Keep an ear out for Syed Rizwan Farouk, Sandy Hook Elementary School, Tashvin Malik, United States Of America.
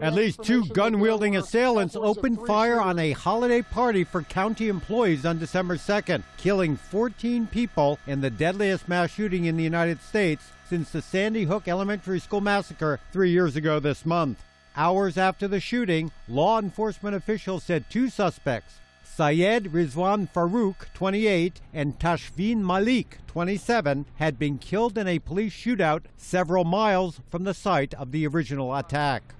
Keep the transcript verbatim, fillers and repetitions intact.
At least two gun-wielding assailants opened fire on a holiday party for county employees on December second, killing fourteen people in the deadliest mass shooting in the United States since the Sandy Hook Elementary School massacre three years ago this month. Hours after the shooting, law enforcement officials said two suspects, Syed Rizwan Farouk, twenty-eight, and Tashvin Malik, twenty-seven, had been killed in a police shootout several miles from the site of the original attack.